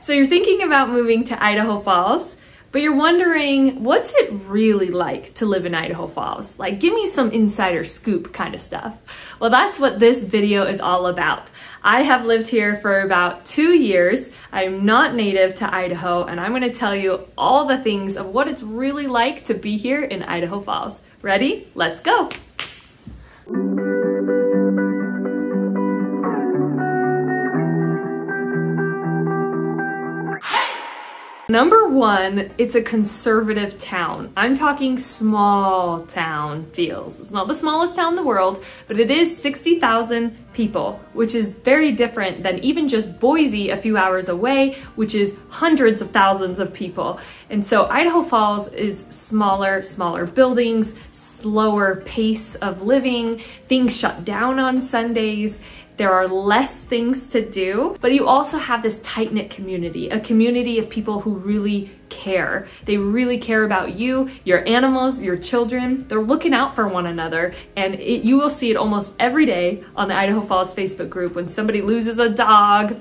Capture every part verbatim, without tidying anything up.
So you're thinking about moving to Idaho Falls, but you're wondering, what's it really like to live in Idaho Falls? Like, give me some insider scoop kind of stuff. Well, that's what this video is all about. I have lived here for about two years. I'm not native to Idaho, and I'm gonna tell you all the things of what it's really like to be here in Idaho Falls. Ready? Let's go. Number one, it's a conservative town. I'm talking small town feels. It's not the smallest town in the world, but it is sixty thousand people, which is very different than even just Boise a few hours away, which is hundreds of thousands of people. And so Idaho Falls is smaller, smaller buildings, slower pace of living, things shut down on Sundays. There are less things to do, but you also have this tight-knit community, a community of people who really care. They really care about you, your animals, your children. They're looking out for one another, and it, you will see it almost every day on the Idaho Falls Facebook group when somebody loses a dog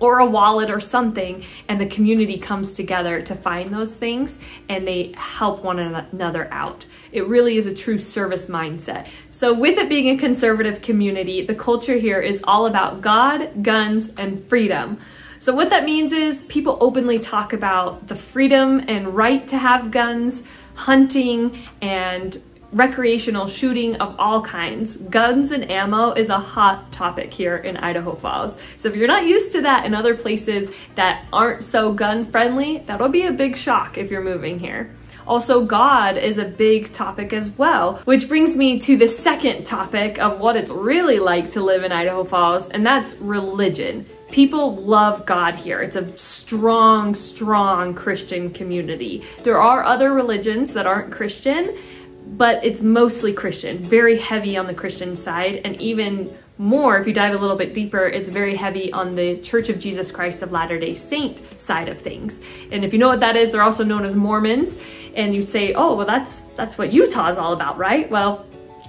or a wallet or something, and the community comes together to find those things, and they help one another out. It really is a true service mindset. So with it being a conservative community, the culture here is all about God, guns, and freedom. So what that means is people openly talk about the freedom and right to have guns, hunting, and recreational shooting of all kinds. Guns and ammo is a hot topic here in Idaho Falls. So if you're not used to that in other places that aren't so gun friendly, that'll be a big shock if you're moving here. Also, God is a big topic as well, which brings me to the second topic of what it's really like to live in Idaho Falls, and that's religion. People love God here. It's a strong, strong Christian community. There are other religions that aren't Christian, but it's mostly Christian, very heavy on the Christian side, and even more, if you dive a little bit deeper, it's very heavy on the Church of Jesus Christ of Latter-day Saint side of things. And if you know what that is, they're also known as Mormons, and you'd say, oh, well, that's, that's what Utah is all about, right? Well,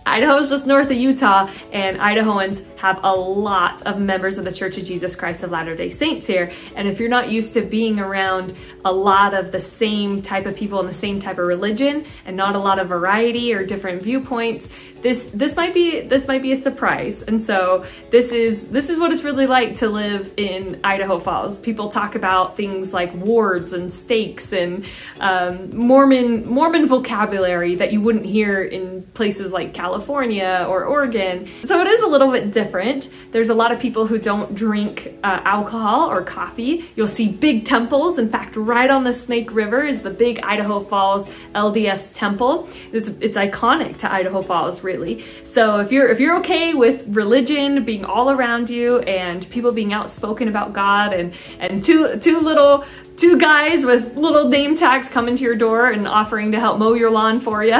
Idaho is just north of Utah, and Idahoans have a lot of members of the Church of Jesus Christ of Latter-day Saints here. And if you're not used to being around a lot of the same type of people and the same type of religion and not a lot of variety or different viewpoints, this this might be this might be a surprise. And so this is this is what it's really like to live in Idaho Falls. People talk about things like wards and stakes and um, Mormon Mormon vocabulary that you wouldn't hear in places like California. California or Oregon. So it is a little bit different. There's a lot of people who don't drink uh, alcohol or coffee. You'll see big temples. In fact, right on the Snake River is the big Idaho Falls L D S temple. It's, it's iconic to Idaho Falls, really. So if you're, if you're okay with religion being all around you and people being outspoken about God and, and too, too little Two guys with little name tags coming to your door and offering to help mow your lawn for you.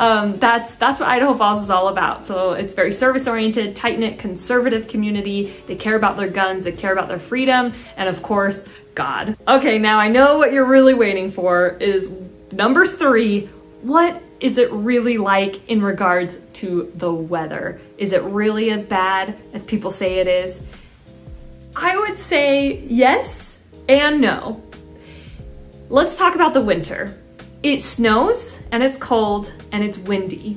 um, that's that's what Idaho Falls is all about. So it's very service-oriented, tight-knit, conservative community. They care about their guns, they care about their freedom, and of course, God. Okay, now I know what you're really waiting for is number three. What is it really like in regards to the weather? Is it really as bad as people say it is? I would say yes. And no. Let's talk about the winter. It snows and it's cold and it's windy.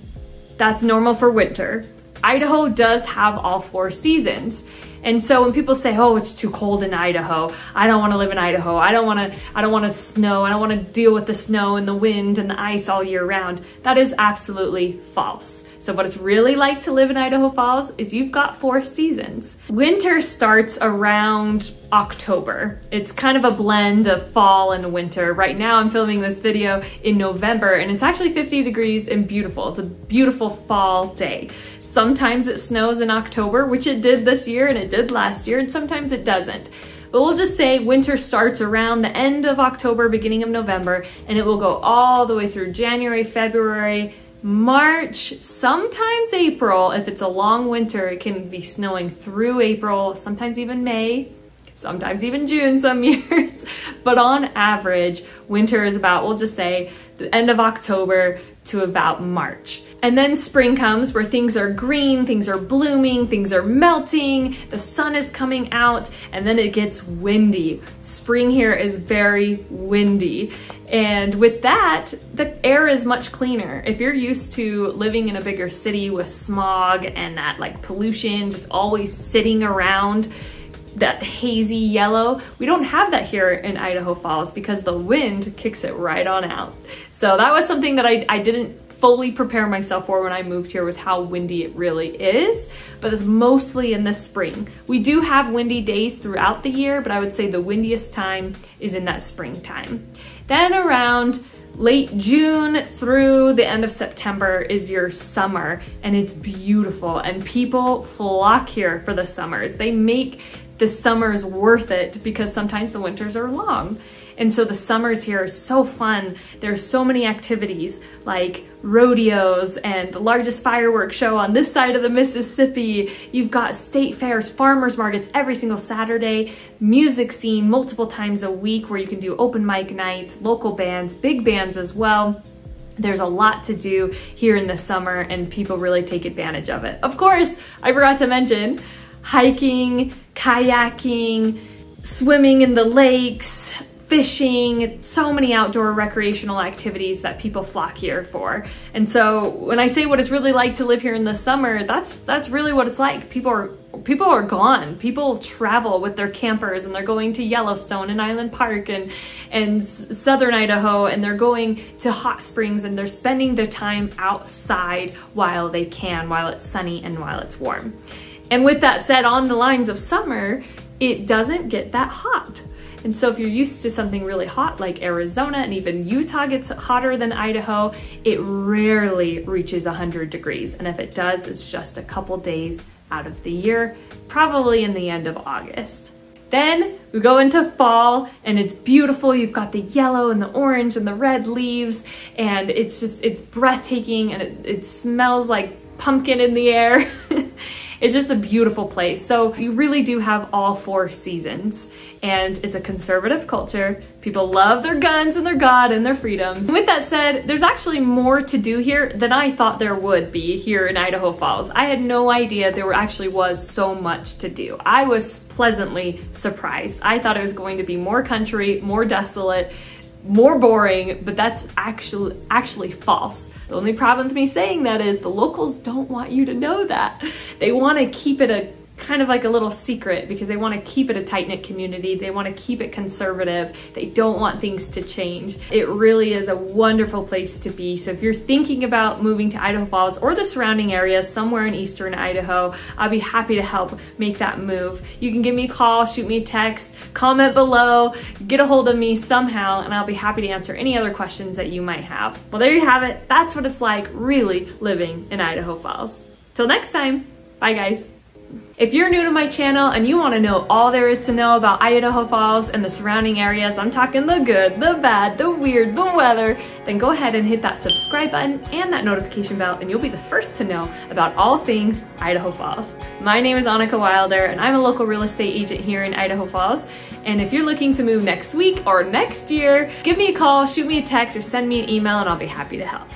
That's normal for winter. Idaho does have all four seasons. And so when people say, oh, it's too cold in Idaho, I don't want to live in Idaho, I don't want to, I don't want to snow, I don't want to deal with the snow and the wind and the ice all year round, that is absolutely false. So what it's really like to live in Idaho Falls is you've got four seasons. Winter starts around October. It's kind of a blend of fall and winter. Right now I'm filming this video in November and it's actually fifty degrees and beautiful. It's a beautiful fall day. Sometimes it snows in October, which it did this year and it did last year, and sometimes it doesn't. But we'll just say winter starts around the end of October, beginning of November, and it will go all the way through January, February, March, sometimes April. If it's a long winter, it can be snowing through April, sometimes even May, sometimes even June some years. But on average, winter is about, we'll just say, the end of October to about March. And then spring comes where things are green, things are blooming, things are melting, the sun is coming out, and then it gets windy. Spring here is very windy. And with that, the air is much cleaner. If you're used to living in a bigger city with smog and that like pollution just always sitting around, that hazy yellow, we don't have that here in Idaho Falls because the wind kicks it right on out. So that was something that I, I didn't fully prepare myself for when I moved here, was how windy it really is, but it's mostly in the spring. We do have windy days throughout the year, but I would say the windiest time is in that springtime. Then around late June through the end of September is your summer, and it's beautiful, and people flock here for the summers. They make the summers worth it because sometimes the winters are long. And so the summers here are so fun. There's so many activities like rodeos and the largest fireworks show on this side of the Mississippi. You've got state fairs, farmers markets every single Saturday, music scene multiple times a week where you can do open mic nights, local bands, big bands as well. There's a lot to do here in the summer and people really take advantage of it. Of course, I forgot to mention hiking, kayaking, swimming in the lakes, fishing, so many outdoor recreational activities that people flock here for. And so when I say what it's really like to live here in the summer, that's that's really what it's like. People are people are gone. People travel with their campers and they're going to Yellowstone and Island Park and and southern Idaho, and they're going to hot springs, and they're spending their time outside while they can, while it's sunny and while it's warm. And with that said, on the lines of summer, it doesn't get that hot. And so if you're used to something really hot like Arizona, and even Utah gets hotter than Idaho, it rarely reaches one hundred degrees. And if it does, it's just a couple days out of the year, probably in the end of August. Then we go into fall and it's beautiful. You've got the yellow and the orange and the red leaves, and it's just, it's breathtaking, and it, it smells like pumpkin in the air. It's just a beautiful place. So you really do have all four seasons, and it's a conservative culture. People love their guns and their God and their freedoms. And with that said, there's actually more to do here than I thought there would be here in Idaho Falls. I had no idea there actually was so much to do. I was pleasantly surprised. I thought it was going to be more country, more desolate, more boring, but that's actually actually false. The only problem with me saying that is the locals don't want you to know that. They want to keep it a kind of like a little secret because they want to keep it a tight-knit community. They want to keep it conservative. They don't want things to change. It really is a wonderful place to be. So if you're thinking about moving to Idaho Falls or the surrounding area somewhere in eastern Idaho, I'll be happy to help make that move. You can give me a call, shoot me a text, comment below, get a hold of me somehow, and I'll be happy to answer any other questions that you might have. Well, there you have it. That's what it's like really living in Idaho Falls. Till next time, bye guys. If you're new to my channel and you want to know all there is to know about Idaho Falls and the surrounding areas, I'm talking the good, the bad, the weird, the weather, then go ahead and hit that subscribe button and that notification bell, and you'll be the first to know about all things Idaho Falls. My name is Annika Wilder, and I'm a local real estate agent here in Idaho Falls. And if you're looking to move next week or next year, give me a call, shoot me a text, or send me an email, and I'll be happy to help.